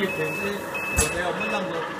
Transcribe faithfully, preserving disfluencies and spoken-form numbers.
也平时我没有那么多。